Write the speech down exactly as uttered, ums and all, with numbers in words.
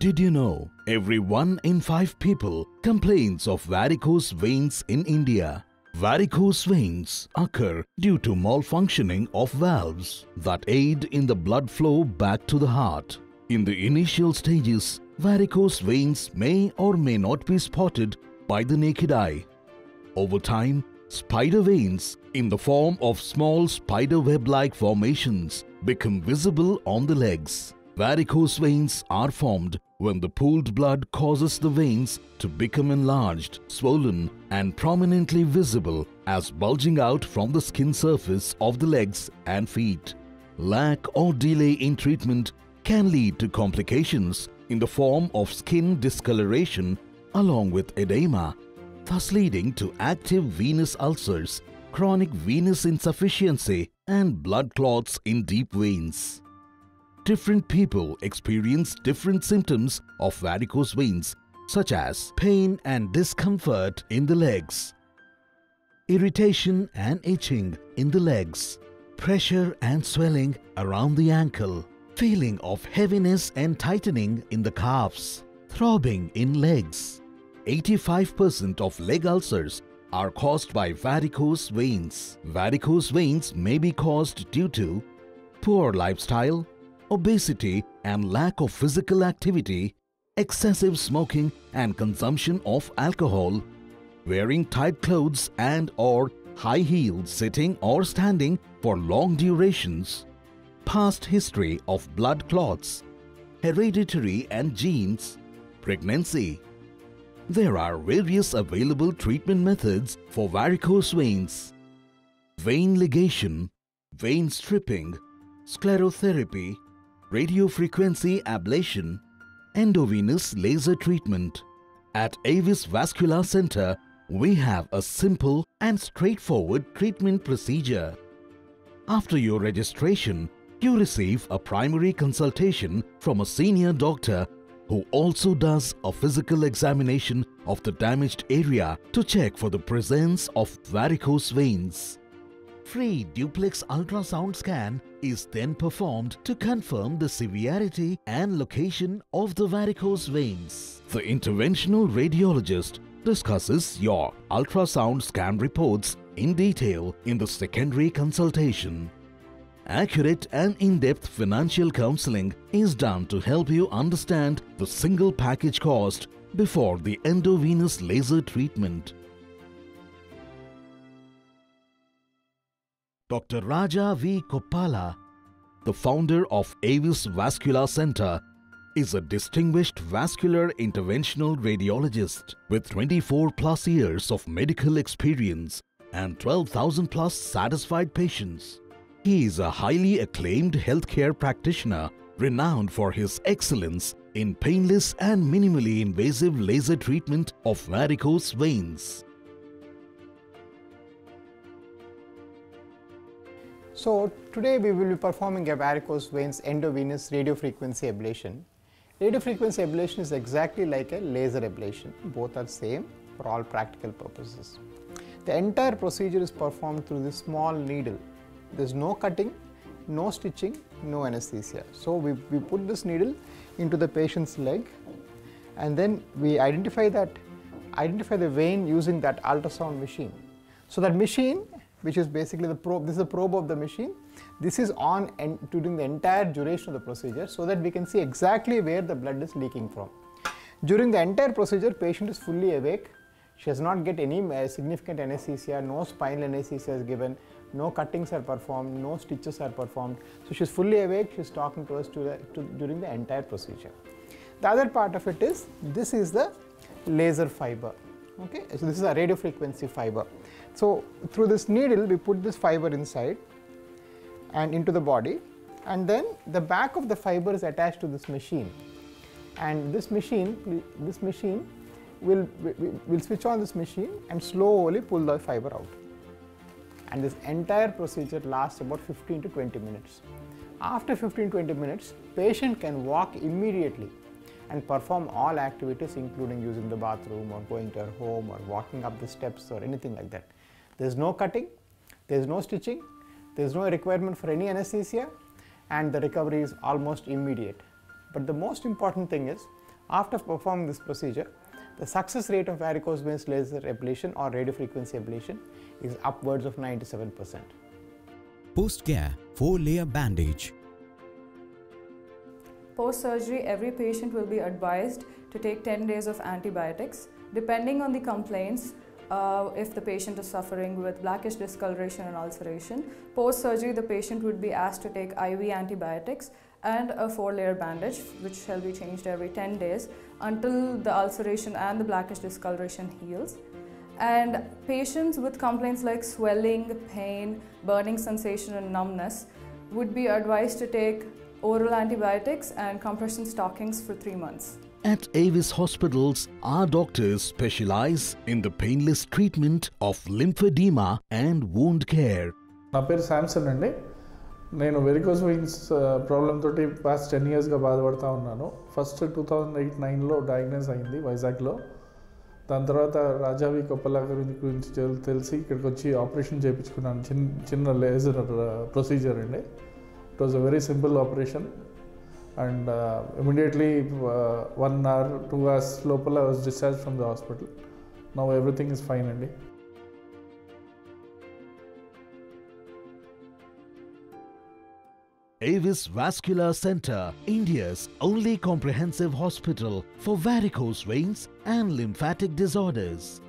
Did you know, every one in five people complains of varicose veins in India. Varicose veins occur due to malfunctioning of valves that aid in the blood flow back to the heart. In the initial stages, varicose veins may or may not be spotted by the naked eye. Over time, spider veins in the form of small spider web-like formations become visible on the legs. Varicose veins are formed when the pooled blood causes the veins to become enlarged, swollen and prominently visible as bulging out from the skin surface of the legs and feet. Lack or delay in treatment can lead to complications in the form of skin discoloration along with edema, thus leading to active venous ulcers, chronic venous insufficiency and blood clots in deep veins. Different people experience different symptoms of varicose veins, such as pain and discomfort in the legs, irritation and itching in the legs, pressure and swelling around the ankle, feeling of heaviness and tightening in the calves, throbbing in legs. eighty-five percent of leg ulcers are caused by varicose veins. Varicose veins may be caused due to poor lifestyle, obesity and lack of physical activity, excessive smoking and consumption of alcohol, wearing tight clothes and or high heels, sitting or standing for long durations, past history of blood clots, hereditary and genes, pregnancy. There are various available treatment methods for varicose veins. Vein ligation, vein stripping, sclerotherapy, radiofrequency ablation, endovenous laser treatment. At Avis Vascular Center, we have a simple and straightforward treatment procedure. After your registration, you receive a primary consultation from a senior doctor who also does a physical examination of the damaged area to check for the presence of varicose veins. Free duplex ultrasound scan is then performed to confirm the severity and location of the varicose veins. The interventional radiologist discusses your ultrasound scan reports in detail in the secondary consultation. Accurate and in-depth financial counseling is done to help you understand the single package cost before the endovenous laser treatment. Doctor Rajah V. Koppala, the founder of Avis Vascular Center, is a distinguished vascular interventional radiologist with twenty-four plus years of medical experience and twelve thousand plus satisfied patients. He is a highly acclaimed healthcare practitioner, renowned for his excellence in painless and minimally invasive laser treatment of varicose veins. So today we will be performing a varicose veins endovenous radiofrequency ablation. Radiofrequency ablation is exactly like a laser ablation. Both are same for all practical purposes. The entire procedure is performed through this small needle. There is no cutting, no stitching, no anesthesia. So we, we put this needle into the patient's leg and then we identify, that, identify the vein using that ultrasound machine. So that machine, which is basically the probe, this is the probe of the machine. This is on and during the entire duration of the procedure so that we can see exactly where the blood is leaking from. During the entire procedure, patient is fully awake. She does not get any significant anesthesia, no spinal anesthesia is given, no cuttings are performed, no stitches are performed. So she is fully awake, she is talking to us to the, to, during the entire procedure. The other part of it is, this is the laser fiber. Okay, so this is a radio frequency fiber. So through this needle we put this fiber inside and into the body, and then the back of the fiber is attached to this machine, and this machine this machine will will switch on this machine and slowly pull the fiber out, and this entire procedure lasts about fifteen to twenty minutes. After fifteen to twenty minutes, patient can walk immediately and perform all activities, including using the bathroom or going to her home or walking up the steps or anything like that. There is no cutting, there is no stitching, there is no requirement for any anesthesia, and the recovery is almost immediate. But the most important thing is After performing this procedure, the success rate of varicose veins laser ablation or radiofrequency ablation is upwards of ninety-seven percent. Post-care four-layer bandage. Post-surgery, every patient will be advised to take ten days of antibiotics. Depending on the complaints, uh, if the patient is suffering with blackish discoloration and ulceration, post-surgery the patient would be asked to take I V antibiotics and a four-layer bandage, which shall be changed every ten days until the ulceration and the blackish discoloration heals. And patients with complaints like swelling, pain, burning sensation and numbness would be advised to take oral antibiotics and compression stockings for three months. At Avis Hospitals, our doctors specialize in the painless treatment of lymphedema and wound care. My name is Samson. నేను varicose veins problem తోటి past ten ఇయర్స్గా బాధపడుతూ ఉన్నాను. First two thousand eight నైన్లో diagnose అయింది వైజాగ్లో. దాని తర్వాత రాజా వి కొప్పల గురించి తెలిసి ఇక్కడికి వచ్చి ఆపరేషన్ చేయించుకున్నాను. చిన్న చిన్న లేజర్ ప్రొసీజర్ అండి. It was a very simple operation and immediately one hour two hours లోపల I was discharge from the hospital. Now everything is fine అండి. Avis Vascular Center, India's only comprehensive hospital for varicose veins and lymphatic disorders.